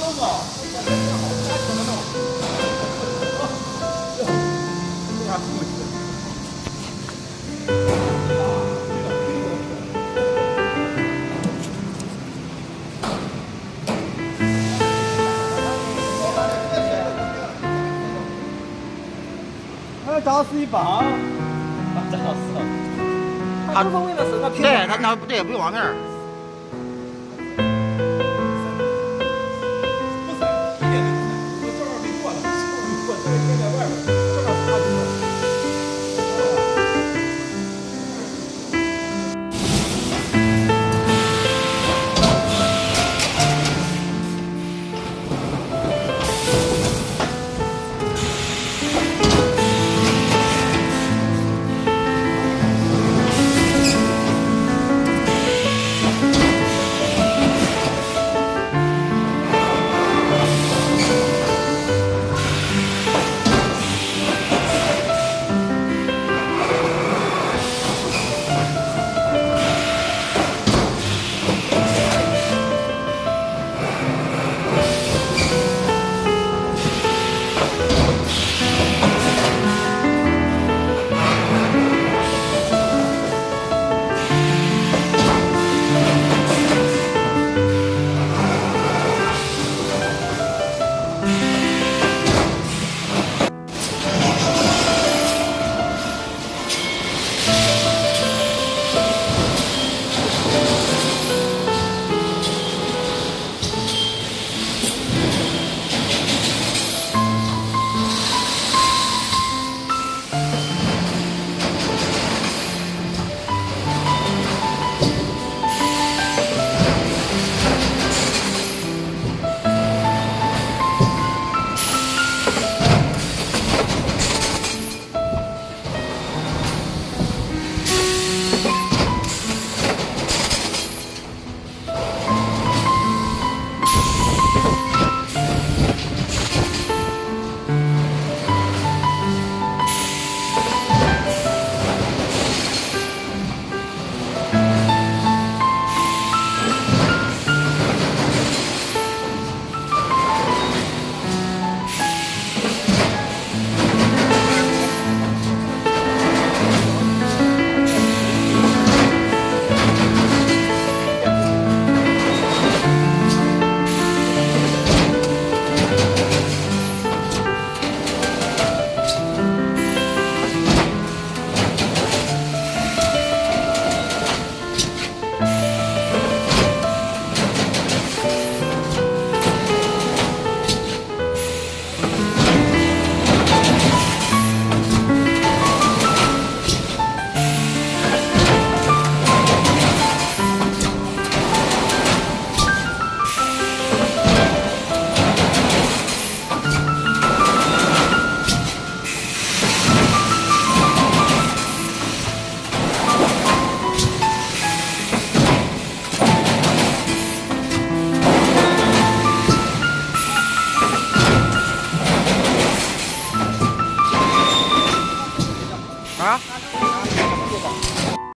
东走，怎么弄？这还不行。 打死一把，打死。他这不为了省个屁。对他拿，对，不用往那儿。